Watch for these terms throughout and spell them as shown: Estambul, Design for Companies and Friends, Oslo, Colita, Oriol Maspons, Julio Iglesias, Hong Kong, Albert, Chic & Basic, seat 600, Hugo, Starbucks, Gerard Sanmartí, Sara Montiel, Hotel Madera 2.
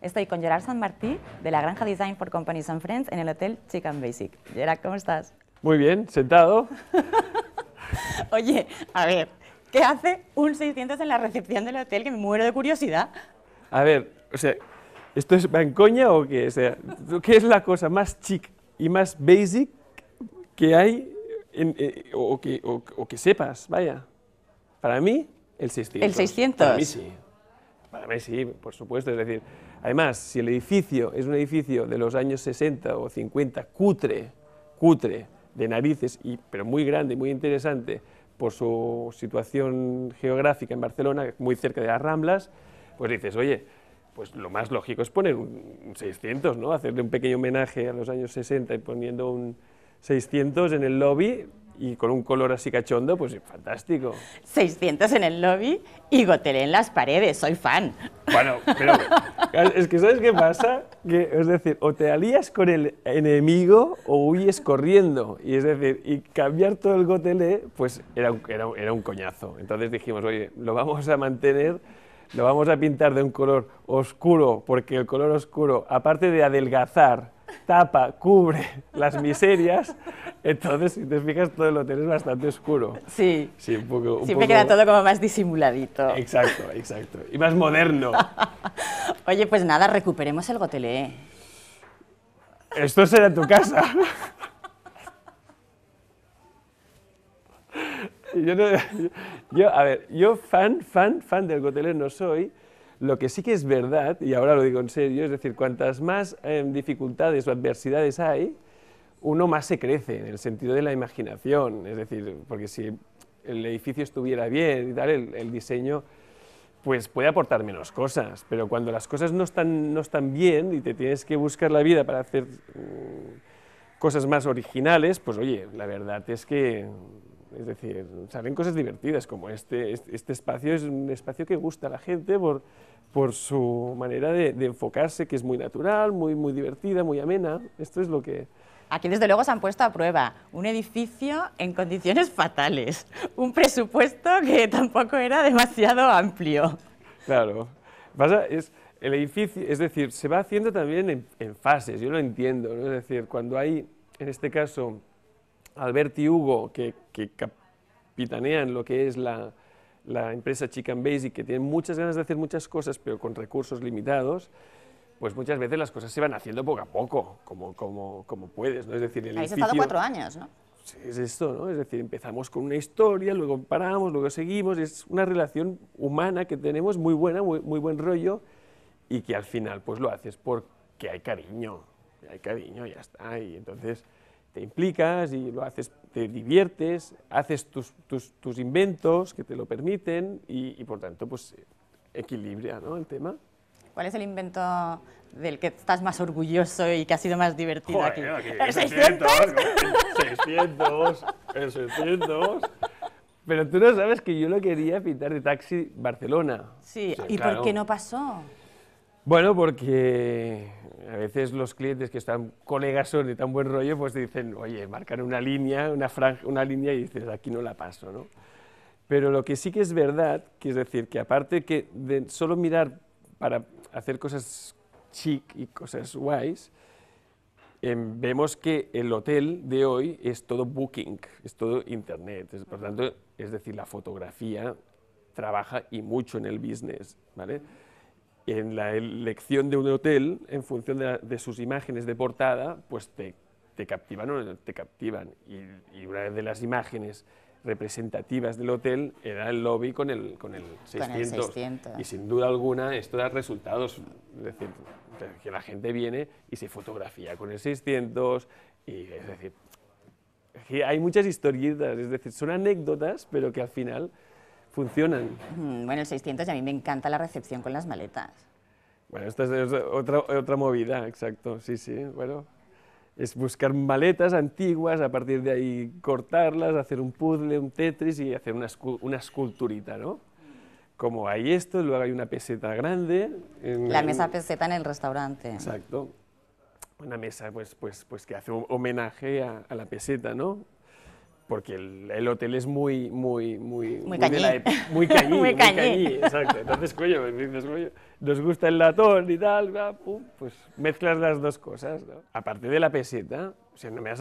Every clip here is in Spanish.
Estoy con Gerard Sanmartí, de la granja Design for Companies and Friends, en el hotel Chic and Basic. Gerard, ¿cómo estás? Muy bien, sentado. Oye, a ver, ¿qué hace un 600 en la recepción del hotel? Que me muero de curiosidad. A ver, o sea, ¿esto es bancoña o qué? O sea, ¿qué es la cosa más chic y más basic que hay o que sepas? Vaya, para mí, el 600. ¿El 600? Para mí sí. Para mí sí, por supuesto, es decir, además, si el edificio es un edificio de los años 60 o 50, cutre, de narices, pero muy grande y muy interesante, por su situación geográfica en Barcelona, muy cerca de las Ramblas, pues dices, oye, pues lo más lógico es poner un 600, ¿no? Hacerle un pequeño homenaje a los años 60 y poniendo un 600 en el lobby, y con un color así cachondo, pues fantástico. 600 en el lobby y gotelé en las paredes, soy fan. Bueno, pero es que ¿sabes qué pasa? Que, es decir, o te alías con el enemigo o huyes corriendo. Y es decir, y cambiar todo el gotelé, pues era un coñazo. Entonces dijimos, oye, lo vamos a mantener, lo vamos a pintar de un color oscuro, porque el color oscuro, aparte de adelgazar, tapa, cubre las miserias, entonces si te fijas todo el hotel es bastante oscuro. Sí, sí, un poco, siempre queda todo como más disimuladito. Exacto, exacto, y más moderno. Oye, pues nada, recuperemos el gotelé. Esto será tu casa. Yo, fan del gotelé no soy. Lo que sí que es verdad, y ahora lo digo en serio, es decir, cuantas más dificultades o adversidades hay, uno más se crece en el sentido de la imaginación. Es decir, porque si el edificio estuviera bien y tal, el diseño pues puede aportar menos cosas, pero cuando las cosas no están bien y te tienes que buscar la vida para hacer cosas más originales, pues oye, la verdad es que... Es decir, salen cosas divertidas como este espacio, es un espacio que gusta a la gente por su manera de enfocarse, que es muy natural, muy divertida, muy amena. Esto es lo que... Aquí desde luego se han puesto a prueba un edificio en condiciones fatales, un presupuesto que tampoco era demasiado amplio. Claro, el edificio, es decir, se va haciendo también en fases, yo lo entiendo, ¿no? Es decir, cuando hay, en este caso... Albert y Hugo, que capitanean lo que es la empresa Chic and Basic, que tienen muchas ganas de hacer muchas cosas, pero con recursos limitados, pues muchas veces las cosas se van haciendo poco a poco, como puedes, ¿no? Es decir, el edificio... Habéis estado 4 años, ¿no? Es esto, ¿no? Es decir, empezamos con una historia, luego paramos, luego seguimos, es una relación humana que tenemos muy buena, muy buen rollo, y que al final pues lo haces porque hay cariño, ya está, y entonces... Te implicas y lo haces, te diviertes, haces tus inventos que te lo permiten y por tanto, pues equilibra, ¿no?, el tema. ¿Cuál es el invento del que estás más orgulloso y que ha sido más divertido? Joder, aquí? ¿El 600? El 600. Pero tú no sabes que yo lo quería pintar de Taxi Barcelona. Sí, o sea, ¿y claro, por qué no pasó? Bueno, porque a veces los clientes que están colegas son de tan buen rollo, pues dicen, oye, marcan una línea, una línea y dices, aquí no la paso, ¿no? Pero lo que sí que es verdad, que es decir, que aparte que de solo mirar para hacer cosas chic y cosas guays, vemos que el hotel de hoy es todo booking, es todo internet, por tanto, es decir, la fotografía trabaja y mucho en el business, ¿vale? En la elección de un hotel, en función de sus imágenes de portada, pues te captivan o no te captivan. Y una de las imágenes representativas del hotel era el lobby con el 600. Y sin duda alguna esto da resultados, es decir, que la gente viene y se fotografía con el 600, y es decir, que hay muchas historietas, es decir, son anécdotas, pero que al final... funcionan. Bueno, el 600 y a mí me encanta la recepción con las maletas. Bueno, esta es otra movida, exacto, sí, bueno. Es buscar maletas antiguas, a partir de ahí cortarlas, hacer un puzzle, un Tetris y hacer una esculturita, ¿no? Como hay esto, luego hay una peseta grande. La mesa peseta en el restaurante. Exacto. Una mesa pues que hace un homenaje a la peseta, ¿no? porque el hotel es muy cañí. Muy cañí, muy cañí, exacto. Entonces, coño, nos gusta el latón y tal, pues mezclas las dos cosas, ¿no? Aparte de la peseta, o sea, no me has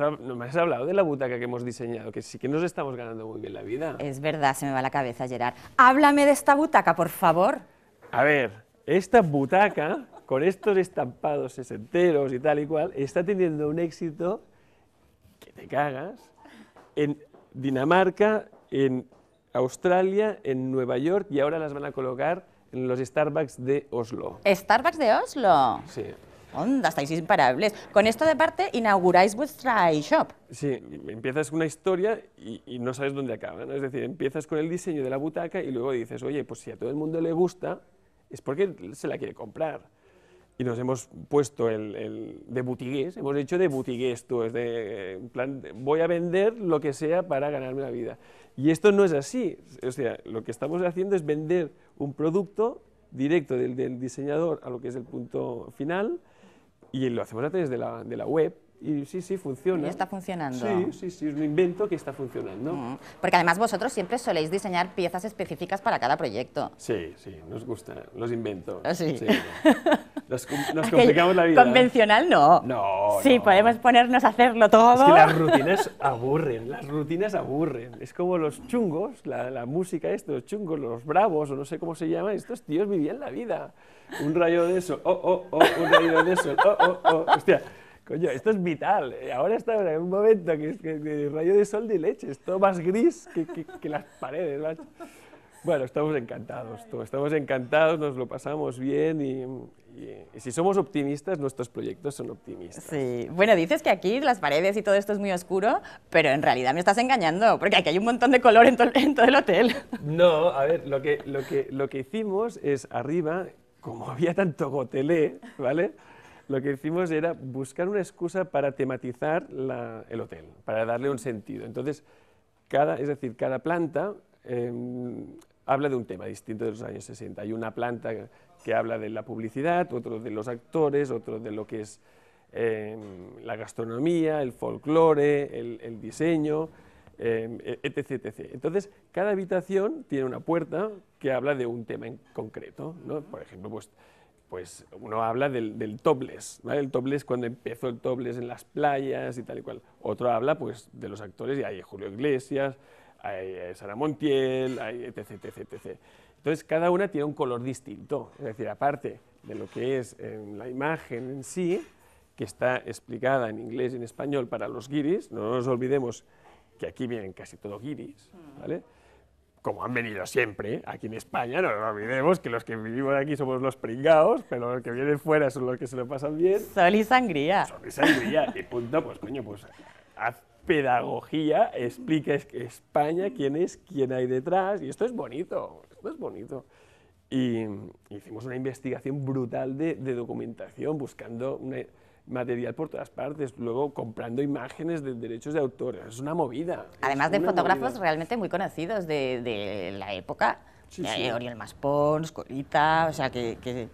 hablado de la butaca que hemos diseñado, que sí que nos estamos ganando muy bien la vida. Es verdad, se me va la cabeza, Gerard. Háblame de esta butaca, por favor. A ver, esta butaca, con estos estampados sesenteros y tal y cual, está teniendo un éxito que te cagas. En Dinamarca, en Australia, en Nueva York, y ahora las van a colocar en los Starbucks de Oslo. ¿Starbucks de Oslo? Sí. ¡Onda! Estáis imparables. Con esto de parte inauguráis vuestra e-shop. Sí, empiezas una historia y no sabes dónde acaba, ¿no? Es decir, empiezas con el diseño de la butaca y luego dices, oye, pues si a todo el mundo le gusta, es porque se la quiere comprar. Y nos hemos puesto el de butigués, hemos hecho de butigués, tú, es de, en plan, voy a vender lo que sea para ganarme la vida. Y esto no es así, o sea, lo que estamos haciendo es vender un producto directo del diseñador a lo que es el punto final, y lo hacemos a través de la web. Y sí, sí, funciona. Y está funcionando. Sí, sí, sí, es un invento que está funcionando. Porque además vosotros siempre soléis diseñar piezas específicas para cada proyecto. Sí, sí, nos gustan los inventos. Sí. Nos complicamos la vida. Convencional no. No, sí, no. Podemos ponernos a hacerlo todo. Es que las rutinas aburren. Es como los chungos, la música esta, los chungos, los bravos, o no sé cómo se llama. Estos tíos vivían la vida. Un rayo de sol, un rayo de sol, hostia. Coño, esto es vital. Ahora está en un momento que rayo de sol de leche, es todo más gris que las paredes, macho. Bueno, estamos encantados, nos lo pasamos bien y si somos optimistas, nuestros proyectos son optimistas. Sí, bueno, dices que aquí las paredes y todo esto es muy oscuro, pero en realidad me estás engañando, porque aquí hay un montón de color en todo el hotel. No, a ver, lo que hicimos es arriba, como había tanto gotelé, ¿vale? Lo que hicimos era buscar una excusa para tematizar el hotel, para darle un sentido. Entonces, cada planta habla de un tema distinto de los años 60. Hay una planta que habla de la publicidad, otro de los actores, otro de lo que es la gastronomía, el folclore, el diseño, etc, etc. Entonces, cada habitación tiene una puerta que habla de un tema en concreto, ¿no? Por ejemplo, pues uno habla del topless, ¿vale? El topless, cuando empezó el topless en las playas y tal y cual. Otro habla pues de los actores, y hay Julio Iglesias, hay Sara Montiel, hay etc, etc, etc. Entonces cada una tiene un color distinto, es decir, aparte de lo que es la imagen en sí, que está explicada en inglés y en español para los guiris, no nos olvidemos que aquí vienen casi todos guiris, ¿vale? Como han venido siempre, aquí en España, no nos olvidemos que los que vivimos aquí somos los pringados, pero los que vienen fuera son los que se lo pasan bien. Sol y sangría. Sol y sangría, y punto, pues coño, pues haz pedagogía, explica España, quién es, quién hay detrás, y esto es bonito. Y hicimos una investigación brutal de documentación, buscando material por todas partes, luego comprando imágenes de derechos de autor. Es una movida. Además de fotógrafos realmente muy conocidos de la época, sí, sí. Oriol Maspons, Colita, o sea que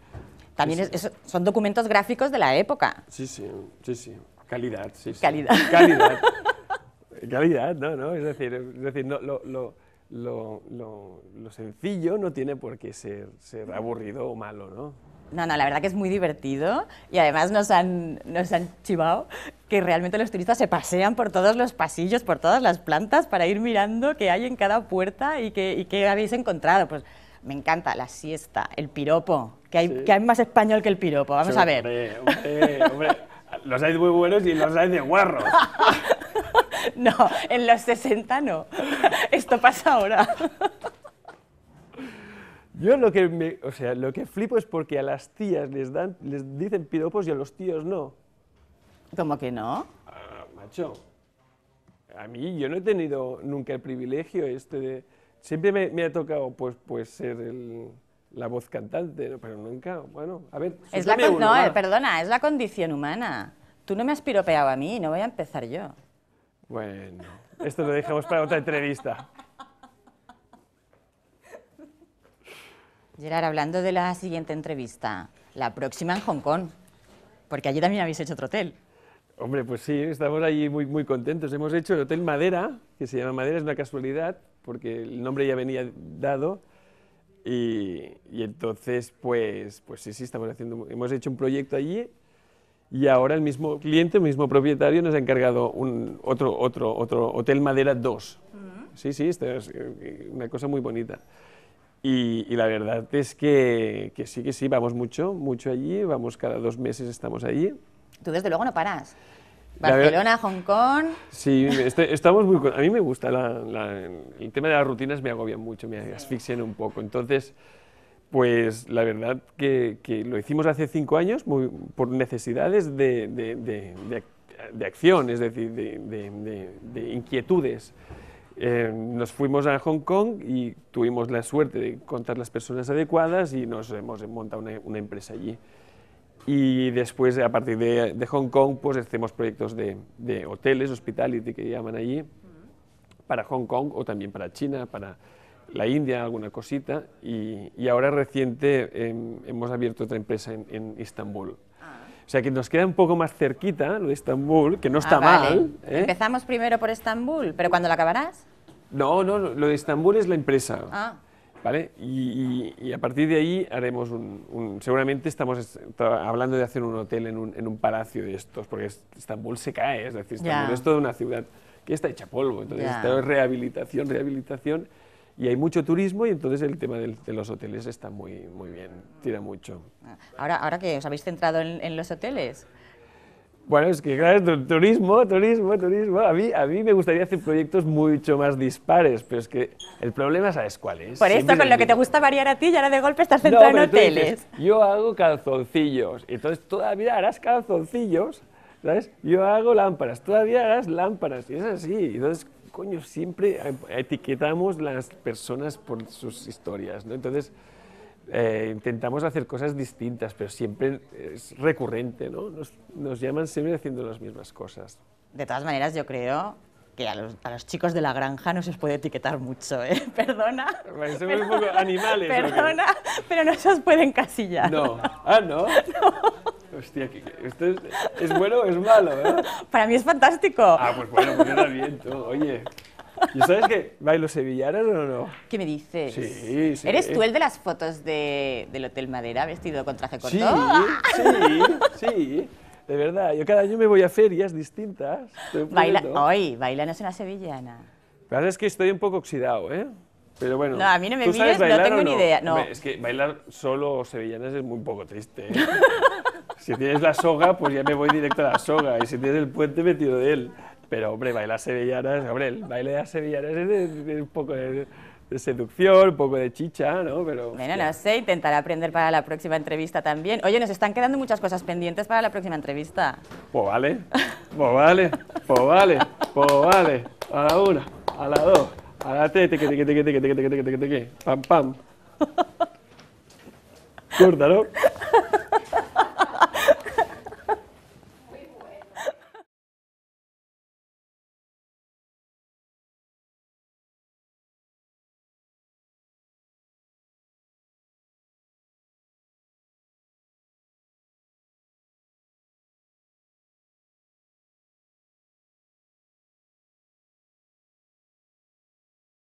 también sí, sí. Son documentos gráficos de la época. Sí, sí, sí, sí. Calidad, sí, sí. Calidad, ¿no? Es decir no, lo sencillo no tiene por qué ser aburrido o malo, ¿no? No, la verdad que es muy divertido y además nos han chivado que realmente los turistas se pasean por todos los pasillos, por todas las plantas para ir mirando qué hay en cada puerta y qué habéis encontrado. Pues me encanta la siesta, el piropo, que hay más español que el piropo, vamos a ver. Hombre, los hay muy buenos y los hay de guarros. No, en los 60 no, esto pasa ahora. Yo lo que flipo es porque a las tías les dicen piropos y a los tíos no. ¿Cómo que no? Ah, macho, a mí yo no he tenido nunca el privilegio este de... Siempre me ha tocado pues ser la voz cantante, pero nunca, bueno, a ver... es la condición humana. Tú no me has piropeado a mí, no voy a empezar yo. Bueno, esto lo dejamos para otra entrevista. Gerard, hablando de la siguiente entrevista, la próxima en Hong Kong, porque allí también habéis hecho otro hotel. Hombre, pues sí, estamos ahí muy, muy contentos. Hemos hecho el Hotel Madera, que se llama Madera, es una casualidad, porque el nombre ya venía dado. Y entonces, pues sí, hemos hecho un proyecto allí y ahora el mismo cliente, el mismo propietario, nos ha encargado otro Hotel Madera 2. Sí, esta es una cosa muy bonita. Y la verdad es que sí, vamos mucho allí, vamos cada 2 meses, estamos allí. Tú desde luego no paras. Barcelona, Hong Kong... Sí, estamos muy... A mí me gusta, el tema de las rutinas me agobian mucho, me asfixian un poco. Entonces, pues la verdad que lo hicimos hace 5 años por necesidades de acción, es decir, de inquietudes. Nos fuimos a Hong Kong y tuvimos la suerte de encontrar las personas adecuadas y nos hemos montado una empresa allí. Y después, a partir de Hong Kong, pues hacemos proyectos de hoteles, hospitality, que llaman allí, para Hong Kong o también para China, para la India, alguna cosita. Y ahora reciente hemos abierto otra empresa en Estambul. O sea que nos queda un poco más cerquita lo de Estambul, que no está mal. ¿Eh? Empezamos primero por Estambul, pero ¿cuándo la acabarás? No, lo de Estambul es la empresa. ¿Vale? Y a partir de ahí haremos seguramente estamos hablando de hacer un hotel en un palacio de estos, porque Estambul se cae, es decir, Estambul es toda una ciudad que está hecha polvo, entonces está rehabilitación, y hay mucho turismo y entonces el tema de los hoteles está muy bien, tira mucho. Ahora que os habéis centrado en los hoteles... Bueno, es que claro, turismo, a mí me gustaría hacer proyectos mucho más dispares, pero es que el problema, ¿sabes cuál es? Por esto, con lo que te gusta variar a ti, y ahora de golpe estás centrado en hoteles. Dices, yo hago calzoncillos, entonces todavía harás calzoncillos, ¿sabes? Yo hago lámparas, todavía harás lámparas, y es así, entonces, coño, siempre etiquetamos las personas por sus historias, ¿no? Entonces... intentamos hacer cosas distintas, pero siempre es recurrente, ¿no? Nos llaman siempre haciendo las mismas cosas. De todas maneras, yo creo que a los chicos de la granja no se os puede etiquetar mucho, ¿eh? Perdona. Somos un poco animales. Perdona, pero no se os puede encasillar. No. Ah, ¿no? No. Hostia, esto ¿es bueno o es malo, ¿eh? Para mí es fantástico. Ah, pues bueno, pues era bien, tú, oye... ¿Y sabes que bailo sevillanas o no? ¿Qué me dices? Sí. ¿Eres tú el de las fotos del Hotel Madera vestido con traje corto? Sí, de verdad. Yo cada año me voy a ferias distintas. Bailanos en la sevillana. La verdad es que estoy un poco oxidado, ¿eh? Pero bueno... No, a mí no me mires, no tengo ni idea. No. Es que bailar solo sevillanas es muy poco triste, ¿eh? Si tienes la soga, pues ya me voy directo a la soga. Y si tienes el puente, me tiro de él. Pero, hombre, el baile de las sevillanas es un poco de seducción, un poco de chicha, ¿no? Pero, bueno, no sé, intentaré aprender para la próxima entrevista también. Oye, nos están quedando muchas cosas pendientes para la próxima entrevista. Pues vale. A la 1, a la 2, a la 3, pam, pam. Corta, ¿no?